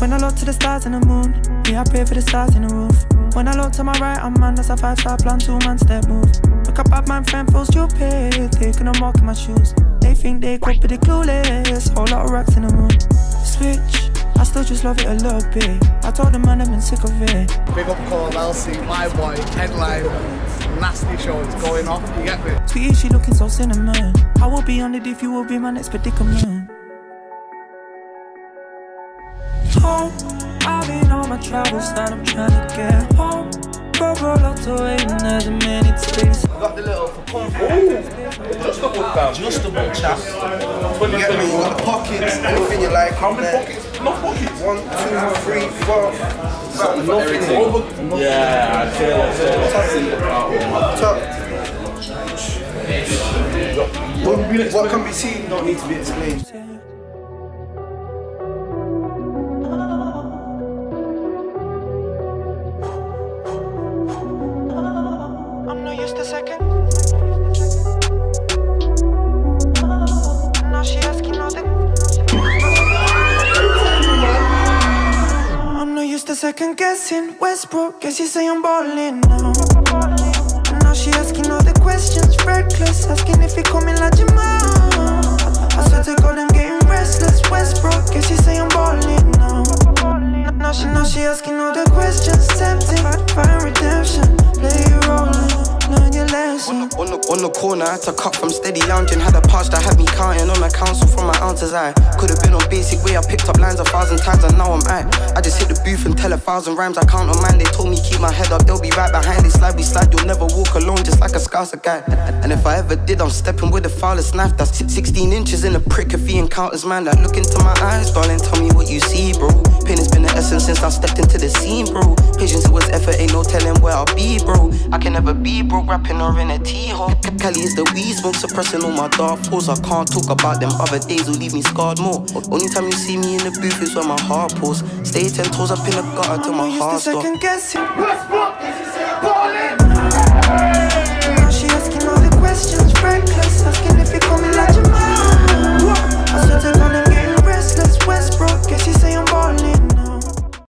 When I look to the stars and the moon, yeah, I pray for the stars in the roof. When I look to my right, I'm man, that's a 5-star plan, 2-man step move. Look up at my friend, feels stupid, taking a walk in my shoes. They think they could be the clueless, whole lot of rocks in the moon. Switch, I still just love it a little bit. I told the man I've been sick of it. Big up call, LC, my boy, headline. Nasty show, it's going off, you get me? Sweetie, she looking so cinnamon. I will be on it if you will be my next predicament. Home, I've been on my travels and I'm trying to get home. Roll out the way and there's a minute space. I got the little for comfort. Just a book down. Just a book chap. You get me? You want the pockets, anything you like. How many pockets? No pockets. 1, 2, 3, 4. Nothing over. Yeah, I feel it. Tucked. What can be seen don't need to be explained. Second guessing, Westbrook, guess you say I'm ballin' now. And now she asking all the questions, reckless, asking if you coming like Jamal. I swear to God, I'm getting restless, Westbrook, guess you say I'm ballin' now. Now she asking all the questions, tempting, find redemption, play a role, learn your lesson. On the corner, I had to cut from steady lounging. Had a pouch that had me counting on my counsel from my ounces. I could have been on basic way, I picked up lines 1,000 times and now I'm at. I just hit the booth and tell 1,000 rhymes. I count on mine, they told me keep my head up, they'll be right behind. They slide, we slide, you'll never walk alone, just like a scouser guy. And if I ever did, I'm stepping with the foulest knife. That's 16 inches in a prick if he encounters man. Like, look into my eyes, darling, tell me what you see, bro. Pain has been the essence since I stepped into the scene, bro. Patience was effort, ain't no telling where I'll be, bro. I can never be broke, rapping or in a T-hole. Cali is the weed smoke, suppressing all my dark thoughts. I can't talk about them other days, will leave me scarred more. Only time you see me in the booth is when my heart pulls. Stay 10 toes up in the gutter till my heart stops.